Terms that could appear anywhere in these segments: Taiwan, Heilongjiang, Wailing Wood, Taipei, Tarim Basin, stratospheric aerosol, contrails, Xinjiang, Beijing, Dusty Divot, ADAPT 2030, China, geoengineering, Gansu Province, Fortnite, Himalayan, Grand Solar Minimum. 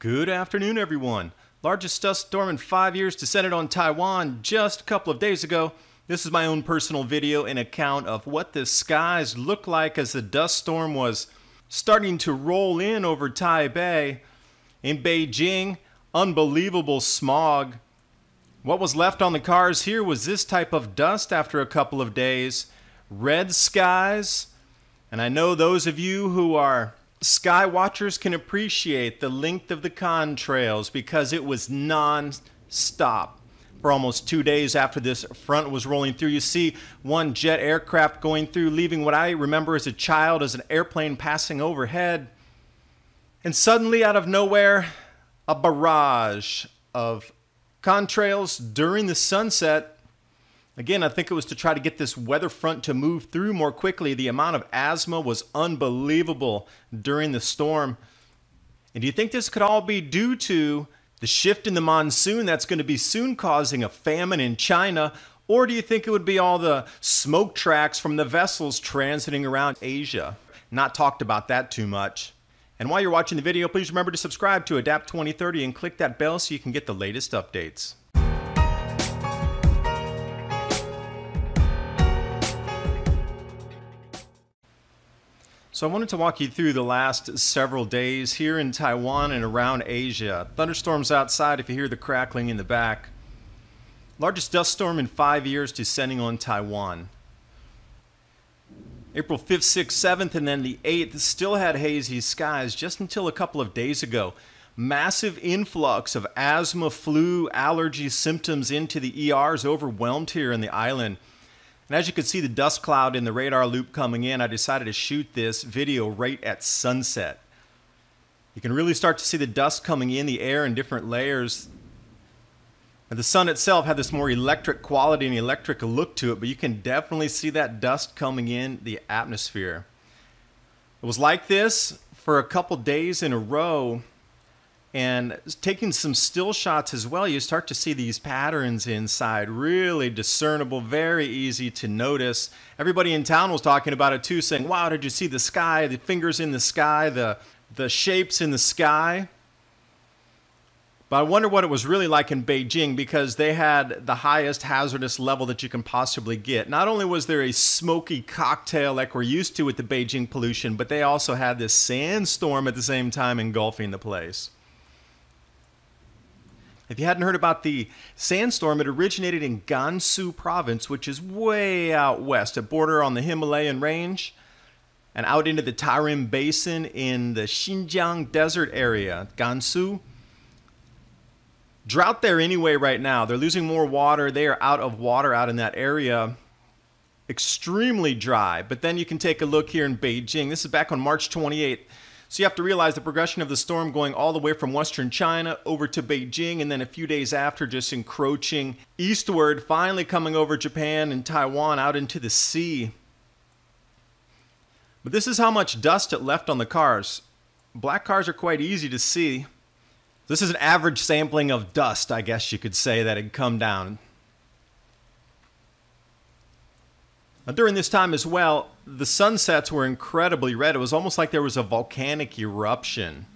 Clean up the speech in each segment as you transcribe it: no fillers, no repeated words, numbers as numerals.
Good afternoon, everyone. Largest storm in 5 years descended on Taiwan just a couple of days ago. This is my own personal video and account of what the skies looked like as the dust storm was starting to roll in over Taipei. In Beijing, unbelievable smog. What was left on the cars here was this type of dust after a couple of days. Red skies. And I know those of you who are sky watchers can appreciate the length of the contrails because it was non-stop for almost 2 days after this front was rolling through. You see one jet aircraft going through, leaving what I remember as a child as an airplane passing overhead. And suddenly, out of nowhere, a barrage of contrails during the sunset. Again, I think it was to try to get this weather front to move through more quickly. The amount of asthma was unbelievable during the storm. And do you think this could all be due to the shift in the monsoon that's going to be soon causing a famine in China? Or do you think it would be all the smoke tracks from the vessels transiting around Asia? Not talked about that too much. And while you're watching the video, please remember to subscribe to ADAPT 2030 and click that bell so you can get the latest updates. So I wanted to walk you through the last several days here in Taiwan and around Asia. Thunderstorms outside if you hear the crackling in the back. Largest dust storm in 5 years descending on Taiwan. April 5th, 6th, 7th, and then the 8th still had hazy skies just until a couple of days ago. Massive influx of asthma, flu, allergy symptoms into the ERs overwhelmed here in the island. And as you can see the dust cloud in the radar loop coming in, I decided to shoot this video right at sunset. You can really start to see the dust coming in the air in different layers. And the sun itself had this more electric quality and electric look to it, but you can definitely see that dust coming in the atmosphere. It was like this for a couple days in a row. And taking some still shots as well, you start to see these patterns inside, really discernible, very easy to notice. Everybody in town was talking about it too, saying, wow, did you see the sky, the fingers in the sky, the shapes in the sky? But I wonder what it was really like in Beijing, because they had the highest hazardous level that you can possibly get. Not only was there a smoky cocktail like we're used to with the Beijing pollution, but they also had this sandstorm at the same time engulfing the place. If you hadn't heard about the sandstorm, it originated in Gansu Province, which is way out west, a border on the Himalayan range, and out into the Tarim Basin in the Xinjiang desert area, Gansu. Drought there anyway right now. They're losing more water. They are out of water out in that area. Extremely dry. But then you can take a look here in Beijing. This is back on March 28th. So you have to realize the progression of the storm going all the way from western China over to Beijing, and then a few days after just encroaching eastward, finally coming over Japan and Taiwan out into the sea. But this is how much dust it left on the cars. Black cars are quite easy to see. This is an average sampling of dust, I guess you could say, that had come down. Now, during this time as well, the sunsets were incredibly red. It was almost like there was a volcanic eruption.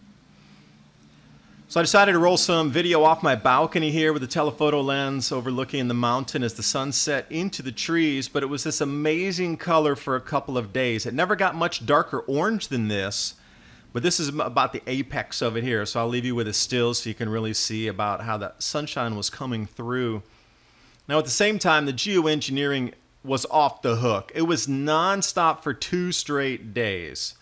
So I decided to roll some video off my balcony here with a telephoto lens overlooking the mountain as the sun set into the trees, but it was this amazing color for a couple of days. It never got much darker orange than this, but this is about the apex of it here. So I'll leave you with a still so you can really see about how that sunshine was coming through. Now, at the same time, the geoengineering was off the hook. It was nonstop for 2 straight days.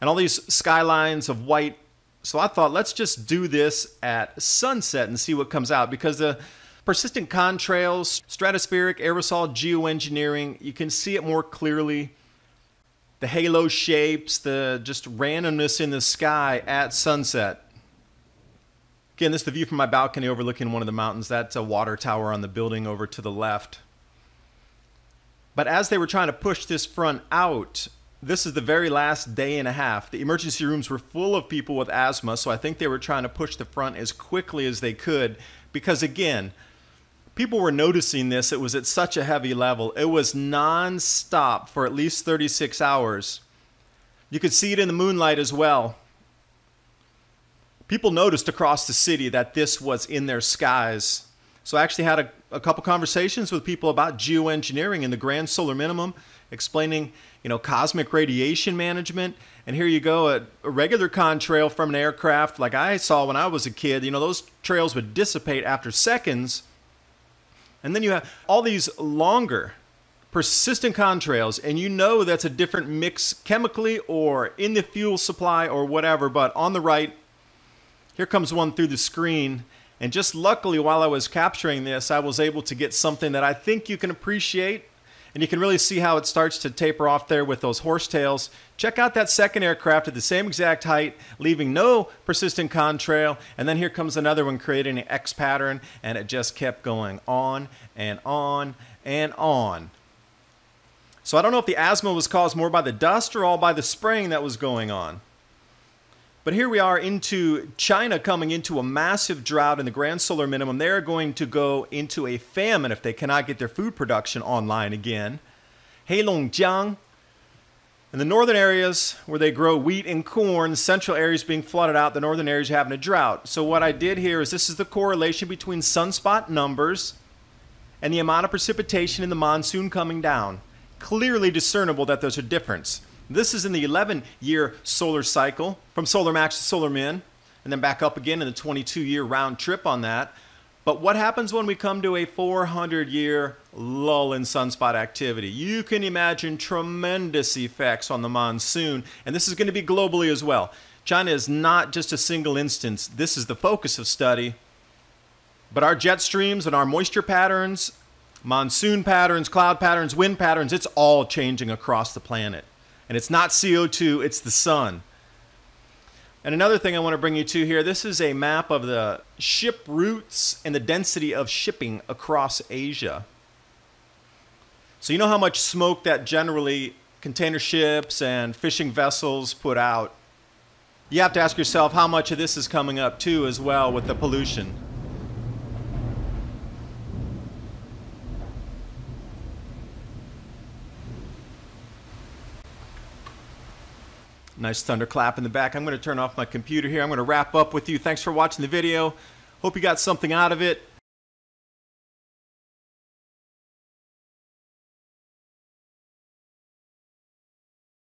And all these skylines of white. So I thought, let's just do this at sunset and see what comes out, because the persistent contrails, stratospheric aerosol geoengineering, you can see it more clearly. The halo shapes, the just randomness in the sky at sunset. Again, this is the view from my balcony overlooking one of the mountains. That's a water tower on the building over to the left. But as they were trying to push this front out, this is the very last day and a half. The emergency rooms were full of people with asthma, so I think they were trying to push the front as quickly as they could, because again, people were noticing this. It was at such a heavy level. It was non-stop for at least 36 hours. You could see it in the moonlight as well. people noticed across the city that this was in their skies. So I actually had a couple conversations with people about geoengineering and the grand solar minimum, explaining, you know, cosmic radiation management. And here you go, a regular contrail from an aircraft like I saw when I was a kid, you know, those trails would dissipate after seconds. And then you have all these longer, persistent contrails, and you know that's a different mix chemically or in the fuel supply or whatever. But on the right, here comes one through the screen. And just luckily, while I was capturing this, I was able to get something that I think you can appreciate. And you can really see how it starts to taper off there with those horsetails. Check out that second aircraft at the same exact height, leaving no persistent contrail. And then here comes another one creating an X pattern, and it just kept going on and on and on. So I don't know if the asthma was caused more by the dust or all by the spraying that was going on. But here we are into China coming into a massive drought in the grand solar minimum. They're going to go into a famine if they cannot get their food production online again. Heilongjiang, in the northern areas where they grow wheat and corn, the central areas being flooded out, the northern areas having a drought. So what I did here is this is the correlation between sunspot numbers and the amount of precipitation in the monsoon coming down. Clearly discernible that there's a difference. This is in the 11-year solar cycle, from solar max to solar min, and then back up again in the 22-year round trip on that. But what happens when we come to a 400-year lull in sunspot activity? You can imagine tremendous effects on the monsoon, and this is going to be globally as well. China is not just a single instance. This is the focus of study. But our jet streams and our moisture patterns, monsoon patterns, cloud patterns, wind patterns, it's all changing across the planet. And it's not CO2, it's the sun. And another thing I want to bring you to here, this is a map of the ship routes and the density of shipping across Asia. So you know how much smoke that generally container ships and fishing vessels put out. You have to ask yourself how much of this is coming up too as well with the pollution. Nice thunderclap in the back. I'm going to turn off my computer here. I'm going to wrap up with you. Thanks for watching the video. Hope you got something out of it.